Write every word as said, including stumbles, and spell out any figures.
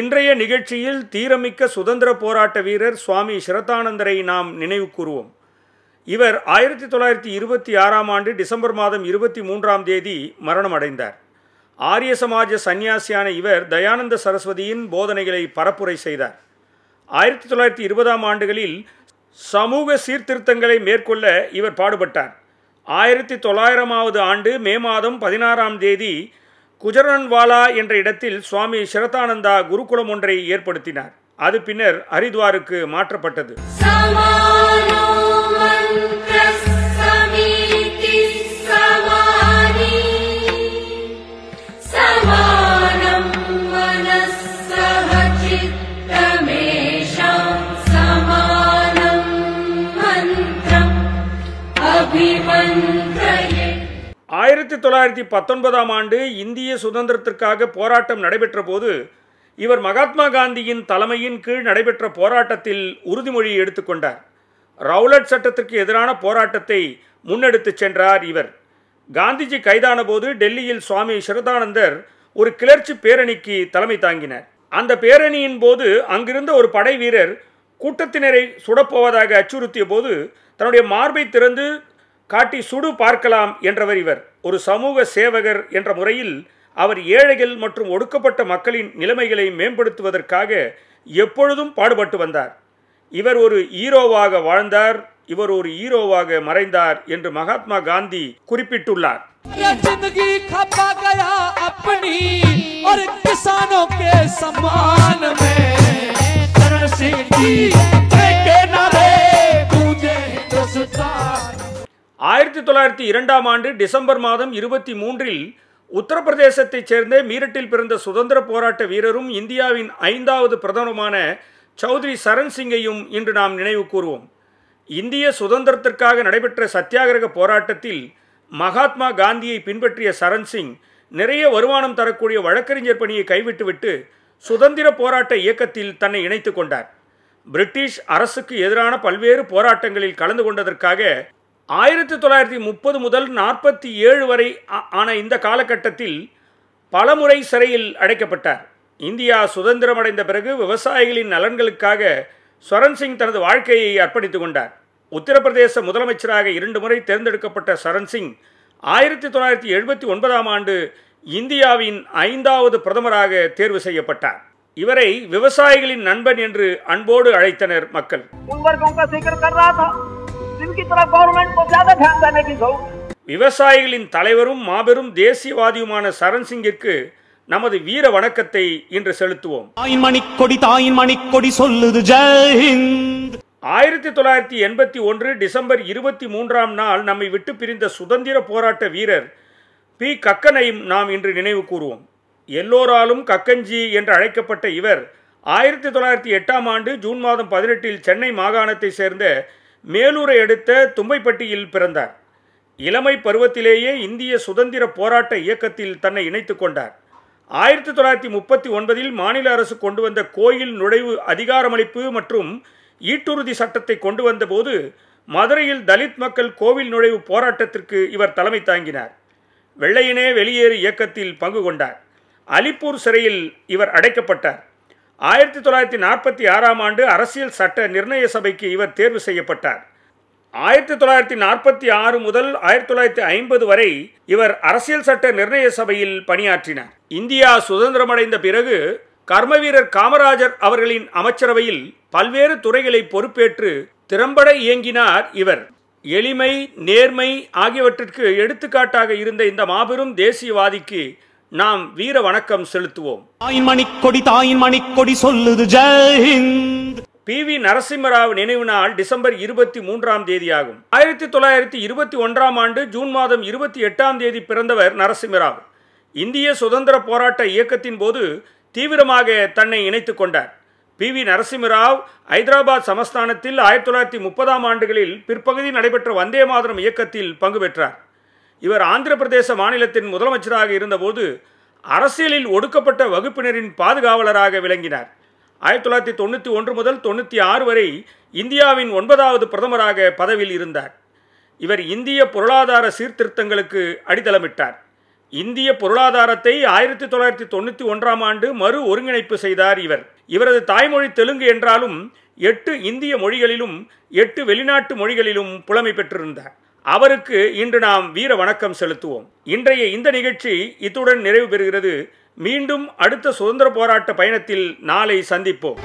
இன்றைய நிகழ்ச்சியில் தீரமிக்க சுதந்திர போராட்ட வீரர் சுவாமி சிரத்தானந்தரை நாம் நினைவு கூறுவோம். இவர் ஆயிரத்தி தொள்ளாயிரத்தி இருபத்தி ஆறாம் ஆண்டு டிசம்பர் மாதம் இருபத்தி மூன்றாம் தேதி மரணமடைந்தார். ஆரிய சமாஜ சன்னியாசியான இவர் தயானந்த சரஸ்வதியின் போதனைகளை பரப்புரை செய்தார். ஆயிரத்தி தொள்ளாயிரத்தி இருபதாம் ஆண்டுகளில் சமூக சீர்திருத்தங்களை மேற்கொள்ள இவர் பாடுபட்டார். ஆயிரத்தி தொள்ளாயிரமாவது ஆண்டு மே மாதம் பதினாறாம் தேதி குஜரன்வாலா என்ற இடத்தில் சுவாமி சிரத்தானந்தா குருகுலம் ஒன்றை ஏற்படுத்தினார். அது பின்னர் ஹரித்வாருக்கு மாற்றப்பட்டது. ஆயிரத்தி தொள்ளாயிரத்தி பத்தொன்பதாம் ஆண்டு இந்திய சுதந்திரத்திற்காக போராட்டம் நடைபெற்ற போது இவர் மகாத்மா காந்தியின் தலைமையின் கீழ் நடைபெற்ற போராட்டத்தில் உறுதிமொழி எடுத்துக்கொண்டார். ரவுலட் சட்டத்திற்கு எதிரான போராட்டத்தை முன்னெடுத்து சென்றார் இவர். காந்திஜி கைதான போது டெல்லியில் சுவாமி சிரத்தானந்தர் ஒரு கிளர்ச்சி பேரணிக்கு தலைமை தாங்கினார். அந்த பேரணியின் போது அங்கிருந்த ஒரு படை வீரர் கூட்டத்தினரை சுடப்போவதாக அச்சுறுத்திய போது தன்னுடைய மார்பை திறந்து காட்டி சுடு பார்க்கலாம் என்றவர் இவர். ஒரு சமூக சேவகர் என்ற முறையில் அவர் ஏழைகள் மற்றும் ஒடுக்கப்பட்ட மக்களின் நிலைமைகளை மேம்படுத்துவதற்காக எப்பொழுதும் பாடுபட்டு வந்தார். இவர் ஒரு ஹீரோவாக வாழ்ந்தார், இவர் ஒரு ஹீரோவாக மறைந்தார் என்று மகாத்மா காந்தி குறிப்பிட்டுள்ளார். ஆயிரத்தி தொள்ளாயிரத்தி இரண்டாம் ஆண்டு டிசம்பர் மாதம் இருபத்தி மூன்றில் உத்தரப்பிரதேசத்தைச் சேர்ந்த மீரட்டில் பிறந்த சுதந்திர போராட்ட வீரரும் இந்தியாவின் ஐந்தாவது பிரதமருமான சௌத்ரி சரண் சிங்கையும் இன்று நாம் நினைவு கூறுவோம். இந்திய சுதந்திரத்திற்காக நடைபெற்ற சத்தியாகிரக போராட்டத்தில் மகாத்மா காந்தியை பின்பற்றிய சரண் சிங் நிறைய வருமானம் தரக்கூடிய வழக்கறிஞர் பணியை கைவிட்டுவிட்டு சுதந்திர போராட்ட இயக்கத்தில் தன்னை இணைத்து கொண்டார். பிரிட்டிஷ் அரசுக்கு எதிரான பல்வேறு போராட்டங்களில் கலந்து கொண்டதற்காக ஆயிரத்தி தொள்ளாயிரத்தி முப்பது முதல் நாற்பத்தி ஏழு வரை ஆன இந்த காலகட்டத்தில் பலமுறை சிறையில் அடைக்கப்பட்டார். இந்தியா சுதந்திரமடைந்த பிறகு விவசாயிகளின் நலன்களுக்காக சரண் சிங் தனது வாழ்க்கையை அர்ப்பணித்து கொண்டார். உத்தரப்பிரதேச முதலமைச்சராக இரண்டு முறை தேர்ந்தெடுக்கப்பட்ட சரண் சிங் ஆயிரத்தி தொள்ளாயிரத்தி எழுபத்தி ஒன்பதாம் ஆண்டு இந்தியாவின் ஐந்தாவது பிரதமராக தேர்வு செய்யப்பட்டார். இவரை விவசாயிகளின் நண்பன் என்று அன்போடு அழைத்தனர் மக்கள். விவசாயிகளின் தலைவரும் மாபெரும் தேசியவாதியுமான சரண் சிங்கிற்கு நமது வீர வணக்கத்தை இன்று செலுத்துவோம். ஆயிரத்தி தொள்ளாயிரத்தி எண்பத்தி ஒன்று டிசம்பர் இருபத்தி மூன்றாம் நாள் நம்மை விட்டு பிரிந்த சுதந்திர போராட்ட வீரர் பி கக்கனையும் நாம் இன்று நினைவு கூறுவோம். எல்லோராலும் கக்கன்ஜி என்று அழைக்கப்பட்ட இவர் ஆயிரத்தி தொள்ளாயிரத்தி எட்டாம் ஆண்டு ஜூன் மாதம் பதினெட்டில் சென்னை மாகாணத்தை சேர்ந்த மேலூரை அடுத்த தும்பைப்பட்டியில் பிறந்தார். இளமை பருவத்திலேயே இந்திய சுதந்திர போராட்ட இயக்கத்தில் தன்னை இணைத்து கொண்டார். ஆயிரத்தி தொள்ளாயிரத்தி முப்பத்தி ஒன்பதில் மாநில அரசு கொண்டு வந்த கோயில் நுழைவு அதிகாரமளிப்பு மற்றும் ஈட்டுறுதி சட்டத்தை கொண்டு வந்தபோது மதுரையில் தலித் மக்கள் கோவில் நுழைவு போராட்டத்திற்கு இவர் தலைமை தாங்கினார். வெள்ளையனே வெளியேறு இயக்கத்தில் பங்கு கொண்டார். அலிப்பூர் சிறையில் இவர் அடைக்கப்பட்டார். ஆயிரத்தி தொள்ளாயிரத்தி நாற்பத்தி ஆறாம் ஆண்டு அரசியல் சட்ட நிர்ணய சபைக்கு இவர் தேர்வு செய்யப்பட்டார். ஆயிரத்தி தொள்ளாயிரத்தி நாற்பத்தி ஆறு முதல் ஆயிரத்தி தொள்ளாயிரத்தி ஐம்பது வரை இவர் அரசியல் சட்ட நிர்ணய சபையில் பணியாற்றினார். இந்தியா சுதந்திரமடைந்த பிறகு கர்மவீரர் காமராஜர் அவர்களின் அமைச்சரவையில் பல்வேறு துறைகளை பொறுப்பேற்று திறம்பட இயங்கினார் இவர். எளிமை, நேர்மை ஆகியவற்றிற்கு எடுத்துக்காட்டாக இருந்த இந்த மாபெரும் தேசியவாதிக்கு நாம் வீர வணக்கம் செலுத்துவோம். பி வி நரசிம்மராவ் நினைவு நாள் டிசம்பர் இருபத்தி மூன்றாம் தேதி ஆகும். ஆயிரத்தி தொள்ளாயிரத்தி இருபத்தி ஒன்றாம் ஆண்டு ஜூன் மாதம் இருபத்தி எட்டாம் தேதி பிறந்தவர் நரசிம்மராவ். இந்திய சுதந்திர போராட்ட இயக்கத்தின் போது தீவிரமாக தன்னை இணைத்துக் கொண்டார். பி வி நரசிம்மராவ் ஐதராபாத் சமஸ்தானத்தில் ஆயிரத்தி தொள்ளாயிரத்தி முப்பதாம் ஆண்டுகளில் பிற்பகுதி நடைபெற்ற வந்தே மாதரம் இயக்கத்தில் பங்கு பெற்றார். இவர் ஆந்திர பிரதேச மாநிலத்தின் முதலமைச்சராக இருந்தபோது அரசியலில் ஒடுக்கப்பட்ட வகுப்பினரின் பாதுகாவலராக விளங்கினார். ஆயிரத்தி தொள்ளாயிரத்தி தொண்ணூற்றி ஒன்று முதல் தொண்ணூற்றி ஆறு வரை இந்தியாவின் ஒன்பதாவது பிரதமராக பதவியில் இருந்தார். இவர் இந்திய பொருளாதார சீர்திருத்தங்களுக்கு அடித்தளமிட்டார். இந்திய பொருளாதாரத்தை ஆயிரத்தி தொள்ளாயிரத்தி தொண்ணூற்றி ஒன்றாம் ஆண்டு மறு ஒருங்கிணைப்பு செய்தார் இவர். இவரது தாய்மொழி தெலுங்கு என்றாலும் எட்டு இந்திய மொழிகளிலும் எட்டு வெளிநாட்டு மொழிகளிலும் புலமை பெற்றிருந்தார். அவருக்கு இன்று நாம் வீர வணக்கம் செலுத்துவோம். இன்றைய இந்த நிகழ்ச்சி இத்துடன் நிறைவு பெறுகிறது. மீண்டும் அடுத்த சுதந்திர போராட்ட பயணத்தில் நாளை சந்திப்போம்.